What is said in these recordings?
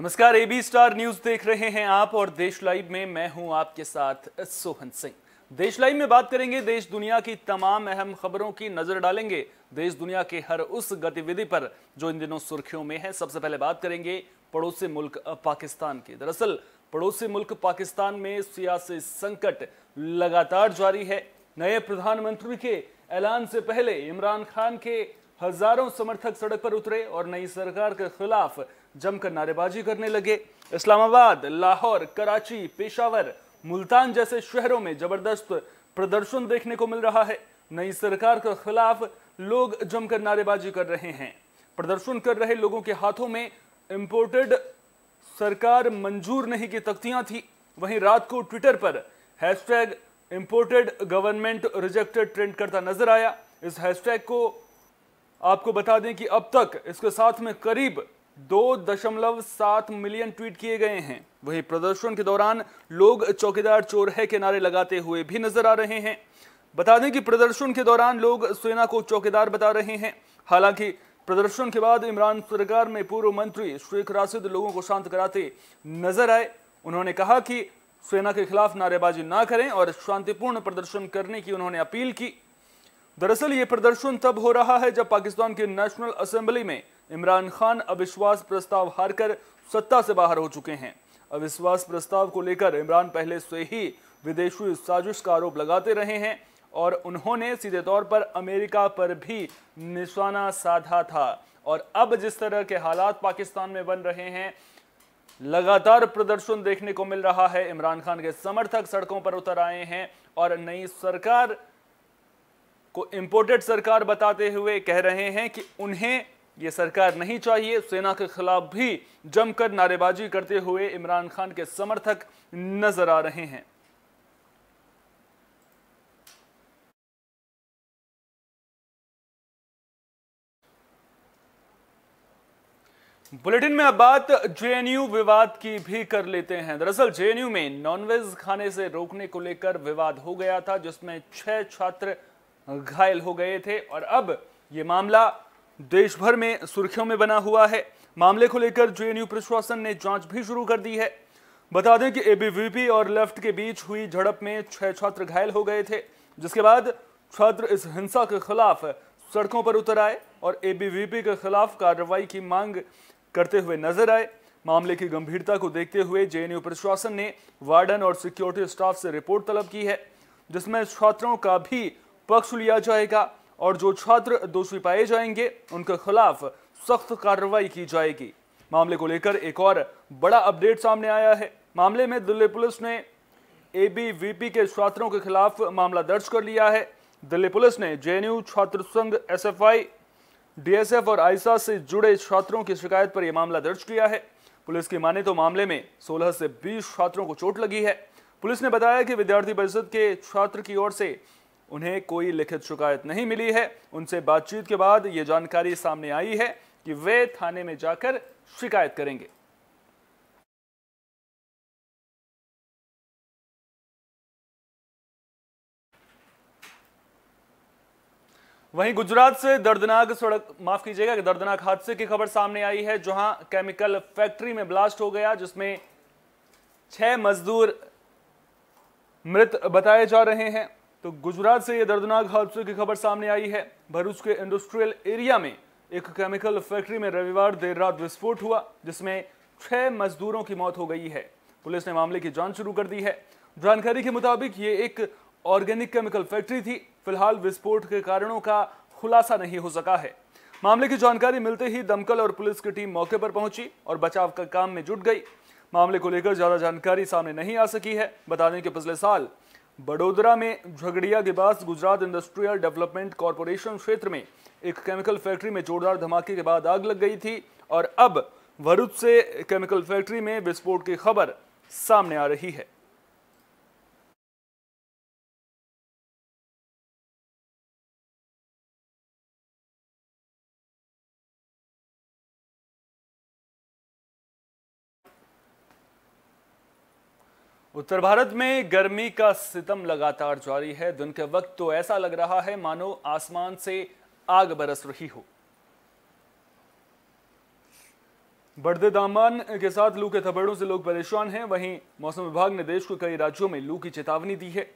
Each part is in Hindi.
नमस्कार, एबी स्टार न्यूज देख रहे हैं आप और देश लाइव में मैं हूं आपके साथ सोहन सिंह। देश लाइव में बात करेंगे देश दुनिया की तमाम अहम खबरों की, नजर डालेंगे देश दुनिया के हर उस गतिविधि पर जो इन दिनों सुर्खियों में है। सबसे पहले बात करेंगे पड़ोसी मुल्क पाकिस्तान की। दरअसल पड़ोसी मुल्क पाकिस्तान में सियासी संकट लगातार जारी है। नए प्रधानमंत्री के ऐलान से पहले इमरान खान के हजारों समर्थक सड़क पर उतरे और नई सरकार के खिलाफ जमकर नारेबाजी करने लगे। इस्लामाबाद, लाहौर, कराची, पेशावर, मुल्तान जैसे शहरों में जबरदस्त प्रदर्शन देखने को मिल रहा है। नई सरकार के खिलाफ लोग जमकर नारेबाजी कर रहे हैं। प्रदर्शन कर रहे लोगों के हाथों में इंपोर्टेड सरकार मंजूर नहीं की तख्तियां थी। वहीं रात को ट्विटर पर hashtag imported government rejected trend करता नजर आया। इस हैशटैग को आपको बता दें कि अब तक इसके साथ में करीब 2.7 मिलियन ट्वीट किए गए हैं। वहीं प्रदर्शन के दौरान लोग चौकीदार चोर है के नारे लगाते हुए भी नजर आ रहे हैं। बता दें कि प्रदर्शन के दौरान लोग सेना को चौकीदार बता रहे हैं। हालांकि प्रदर्शन के बाद इमरान सरकार में पूर्व मंत्री शेख राशिद लोगों को शांत कराते नजर आए। उन्होंने कहा कि सेना के खिलाफ नारेबाजी ना करें और शांतिपूर्ण प्रदर्शन करने की उन्होंने अपील की। दरअसल ये प्रदर्शन तब हो रहा है जब पाकिस्तान की नेशनल असेंबली में इमरान खान अविश्वास प्रस्ताव हारकर सत्ता से बाहर हो चुके हैं। अविश्वास प्रस्ताव को लेकर इमरान पहले से ही विदेशी साजिश का आरोप लगाते रहे हैं और उन्होंने सीधे तौर पर अमेरिका पर भी निशाना साधा था। और अब जिस तरह के हालात पाकिस्तान में बन रहे हैं, लगातार प्रदर्शन देखने को मिल रहा है। इमरान खान के समर्थक सड़कों पर उतर आए हैं और नई सरकार को इंपोर्टेड सरकार बताते हुए कह रहे हैं कि उन्हें ये सरकार नहीं चाहिए। सेना के खिलाफ भी जमकर नारेबाजी करते हुए इमरान खान के समर्थक नजर आ रहे हैं। बुलेटिन में अब बात जेएनयू विवाद की भी कर लेते हैं। दरअसल जेएनयू में नॉनवेज खाने से रोकने को लेकर विवाद हो गया था, जिसमें 6 छात्र घायल हो गए थे और अब ये मामला देश भर में सुर्खियों में बना हुआ है। मामले को लेकर जेएनयू प्रशासन ने जांच भी शुरू कर दी है। बता दें कि एबीवीपी और लेफ्ट के बीच हुई झड़प में 6 छात्र घायल हो गए थे, जिसके बाद छात्र इस हिंसा के खिलाफ सड़कों पर उतर आए और एबीवीपी के खिलाफ कार्रवाई की मांग करते हुए नजर आए। मामले की गंभीरता को देखते हुए जेएनयू प्रशासन ने वार्डन और सिक्योरिटी स्टाफ से रिपोर्ट तलब की है, जिसमें छात्रों का भी पक्ष लिया जाएगा और जो छात्र दोषी पाए जाएंगे उनके खिलाफ सख्त कार्रवाई की जाएगी। मामले को लेकर एक और बड़ा अपडेट सामने आया है। मामले में दिल्ली पुलिस ने एबीवीपी के छात्रों के खिलाफ मामला दर्ज कर लिया है। दिल्ली पुलिस ने जेएनयू छात्र संघ, एसएफआई, डीएसएफ और आईसा से जुड़े छात्रों की शिकायत पर यह मामला दर्ज किया है। पुलिस की माने तो मामले में 16 से 20 छात्रों को चोट लगी है। पुलिस ने बताया कि विद्यार्थी परिषद के छात्र की ओर से उन्हें कोई लिखित शिकायत नहीं मिली है। उनसे बातचीत के बाद ये जानकारी सामने आई है कि वे थाने में जाकर शिकायत करेंगे। वहीं गुजरात से दर्दनाक हादसे की खबर सामने आई है, जहां केमिकल फैक्ट्री में ब्लास्ट हो गया, जिसमें 6 मजदूर मृत बताए जा रहे हैं। तो गुजरात से ये दर्दनाक हादसे की खबर सामने आई है। भरूच के इंडस्ट्रियल एरिया में एक केमिकल फैक्ट्री में रविवार देर रात विस्फोट हुआ, जिसमें 6 मजदूरों की मौत हो गई है। पुलिस ने मामले की जांच शुरू कर दी है। जानकारी के मुताबिक ये एक ऑर्गेनिक केमिकल फैक्ट्री थी। फिलहाल विस्फोट के कारणों का खुलासा नहीं हो सका है। मामले की जानकारी मिलते ही दमकल और पुलिस की टीम मौके पर पहुंची और बचाव का काम में जुट गई। मामले को लेकर ज्यादा जानकारी सामने नहीं आ सकी है। बता दें कि पिछले साल बड़ोदरा में झगड़िया के पास गुजरात इंडस्ट्रियल डेवलपमेंट कॉरपोरेशन क्षेत्र में एक केमिकल फैक्ट्री में जोरदार धमाके के बाद आग लग गई थी और अब भरूच से केमिकल फैक्ट्री में विस्फोट की खबर सामने आ रही है। उत्तर भारत में गर्मी का सितम लगातार जारी है। दिन के वक्त तो ऐसा लग रहा है मानो आसमान से आग बरस रही हो। बढ़ते दामन के साथ लू के थपड़ों से लोग परेशान हैं। वहीं मौसम विभाग ने देश को कई राज्यों में लू की चेतावनी दी है।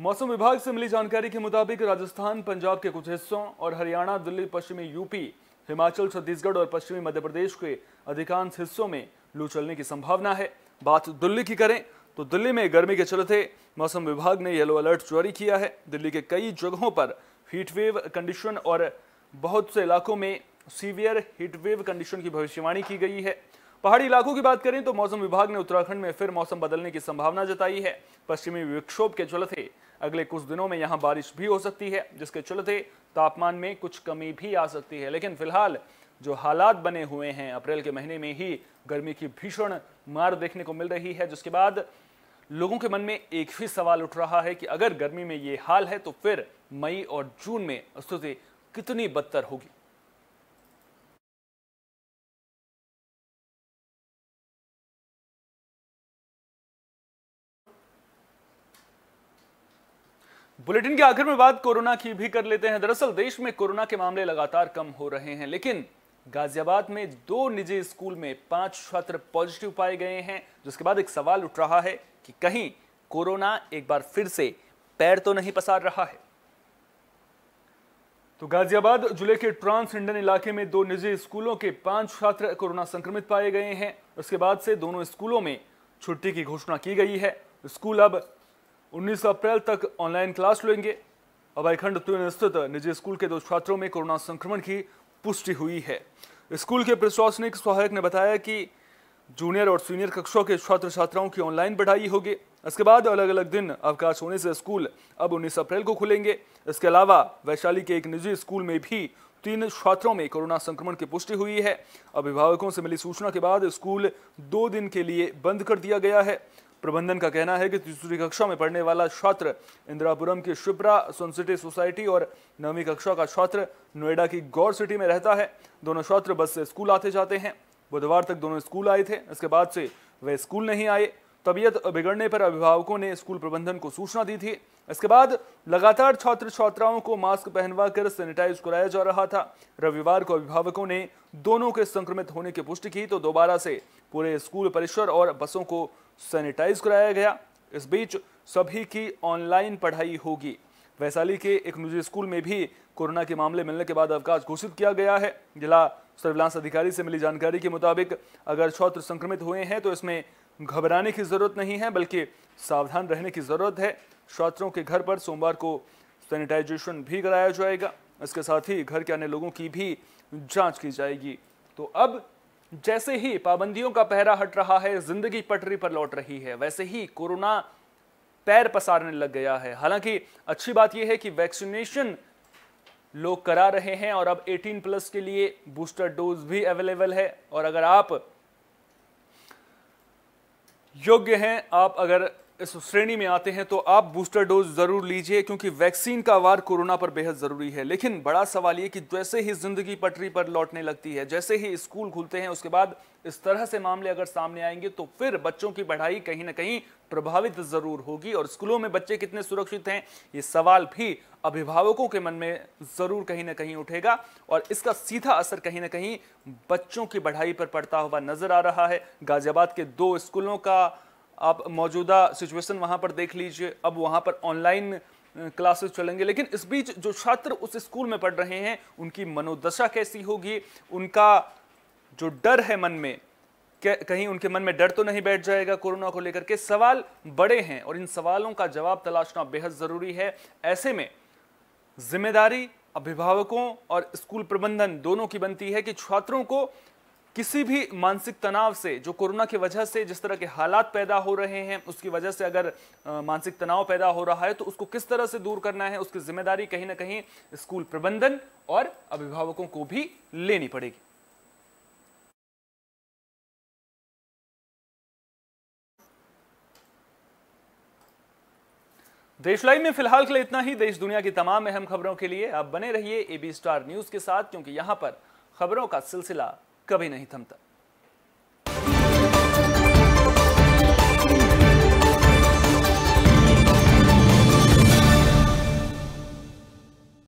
मौसम विभाग से मिली जानकारी के मुताबिक राजस्थान, पंजाब के कुछ हिस्सों और हरियाणा, दिल्ली, पश्चिमी यूपी, हिमाचल, छत्तीसगढ़ और पश्चिमी मध्य प्रदेश के अधिकांश हिस्सों में लू चलने की संभावना है। बात दिल्ली की करें तो दिल्ली में गर्मी के चलते मौसम विभाग ने येलो अलर्ट जारी किया है। दिल्ली के कई जगहों पर हीटवेव कंडीशन और बहुत से इलाकों में सीवियर हीटवेव कंडीशन की भविष्यवाणी की गई है। पहाड़ी इलाकों की बात करें तो मौसम विभाग ने उत्तराखंड में फिर मौसम बदलने की संभावना जताई है। पश्चिमी विक्षोभ के चलते अगले कुछ दिनों में यहां बारिश भी हो सकती है, जिसके चलते तापमान में कुछ कमी भी आ सकती है। लेकिन फिलहाल जो हालात बने हुए हैं, अप्रैल के महीने में ही गर्मी की भीषण मार देखने को मिल रही है, जिसके बाद लोगों के मन में एक ही सवाल उठ रहा है कि अगर गर्मी में ये हाल है तो फिर मई और जून में स्थिति कितनी बदतर होगी। बुलेटिन के आखिर में बात कोरोना की भी कर लेते हैं। दरअसल देश में कोरोना के मामले लगातार कम हो रहे हैं, लेकिन गाजियाबाद में 2 निजी स्कूल में 5 छात्र पॉजिटिव पाए गए हैं, जिसके बाद एक सवाल उठ रहा है कि कहीं कोरोना एक बार फिर से पैर तो नहीं पसार रहा है। तो गाजियाबाद जिले के ट्रांस हिंडन इलाके में 2 निजी स्कूलों के 5 छात्र कोरोना संक्रमित पाए गए हैं। उसके बाद से दोनों स्कूलों में छुट्टी की घोषणा की गई है। स्कूल अब 19 अप्रैल तक ऑनलाइन क्लास लेंगे। अभयखंड तुन स्थित निजी स्कूल के 2 छात्रों में कोरोना संक्रमण की पुष्टि हुई है। स्कूल के प्रशासनिक सहायक ने बताया कि जूनियर और सीनियर कक्षाओं के छात्र छात्राओं की ऑनलाइन पढ़ाई होगी। इसके बाद अलग अलग दिन अवकाश होने से स्कूल अब 19 अप्रैल को खुलेंगे। इसके अलावा वैशाली के एक निजी स्कूल में भी 3 छात्रों में कोरोना संक्रमण की पुष्टि हुई है। अभिभावकों से मिली सूचना के बाद स्कूल 2 दिन के लिए बंद कर दिया गया है। प्रबंधन का कहना है कि 3री कक्षा में पढ़ने वाला छात्र इंद्रापुरम की शिप्रा सुनसिटी सोसाइटी और 9वीं कक्षा का छात्र नोएडा की गौर सिटी में रहता है। दोनों छात्र बस से स्कूल आते जाते हैं। बुधवार तक दोनों स्कूल आए थे, इसके बाद से वे स्कूल नहीं आए। तबीयत बिगड़ने पर अभिभावकों ने स्कूल प्रबंधन को सूचना दी थी। इसके बाद लगातार छात्र छात्राओं को मास्क पहनवाकर सैनिटाइज कराया जा रहा था। रविवार को अभिभावकों ने दोनों के संक्रमित होने की पुष्टि की तो दोबारा से पूरे स्कूल परिसर और बसों को सैनिटाइज कराया गया। इस बीच सभी की ऑनलाइन पढ़ाई होगी। वैशाली के एक निजी स्कूल में भी कोरोना के मामले मिलने के बाद अवकाश घोषित किया गया है। जिला सर्विलांस अधिकारी से मिली जानकारी के मुताबिक अगर छात्र संक्रमित हुए हैं तो इसमें घबराने की जरूरत नहीं है, बल्कि सावधान रहने की जरूरत है। छात्रों के घर पर सोमवार को सैनिटाइजेशन भी कराया जाएगा। इसके साथ ही घर के आने लोगों की भी जांच की जाएगी। तो अब जैसे ही पाबंदियों का पहरा हट रहा है, जिंदगी पटरी पर लौट रही है, वैसे ही कोरोना पैर पसारने लग गया है। हालांकि अच्छी बात यह है कि वैक्सीनेशन लोग करा रहे हैं और अब 18+ के लिए बूस्टर डोज भी अवेलेबल है। और अगर आप योग्य हैं, आप अगर इस श्रेणी में आते हैं तो आप बूस्टर डोज जरूर लीजिए, क्योंकि वैक्सीन का वार कोरोना पर बेहद ज़रूरी है। लेकिन बड़ा सवाल ये कि जैसे ही जिंदगी पटरी पर लौटने लगती है, जैसे ही स्कूल खुलते हैं, उसके बाद इस तरह से मामले अगर सामने आएंगे तो फिर बच्चों की पढ़ाई कहीं ना कहीं प्रभावित ज़रूर होगी। और स्कूलों में बच्चे कितने सुरक्षित हैं, ये सवाल भी अभिभावकों के मन में ज़रूर कहीं ना कहीं उठेगा। और इसका सीधा असर कहीं ना कहीं बच्चों की पढ़ाई पर पड़ता हुआ नज़र आ रहा है। गाजियाबाद के 2 स्कूलों का आप मौजूदा सिचुएशन वहाँ पर देख लीजिए। अब वहाँ पर ऑनलाइन क्लासेस चलेंगे, लेकिन इस बीच जो छात्र उस स्कूल में पढ़ रहे हैं, उनकी मनोदशा कैसी होगी, उनका जो डर है मन में, कहीं उनके मन में डर तो नहीं बैठ जाएगा कोरोना को लेकर के, सवाल बड़े हैं और इन सवालों का जवाब तलाशना बेहद ज़रूरी है। ऐसे में जिम्मेदारी अभिभावकों और स्कूल प्रबंधन दोनों की बनती है कि छात्रों को किसी भी मानसिक तनाव से, जो कोरोना की वजह से जिस तरह के हालात पैदा हो रहे हैं, उसकी वजह से अगर मानसिक तनाव पैदा हो रहा है तो उसको किस तरह से दूर करना है, उसकी जिम्मेदारी कहीं ना कहीं स्कूल प्रबंधन और अभिभावकों को भी लेनी पड़ेगी। देशलाइव में फिलहाल के लिए इतना ही। देश दुनिया की तमाम अहम खबरों के लिए आप बने रहिए AB Star News के साथ, क्योंकि यहां पर खबरों का सिलसिला कभी नहीं थमता।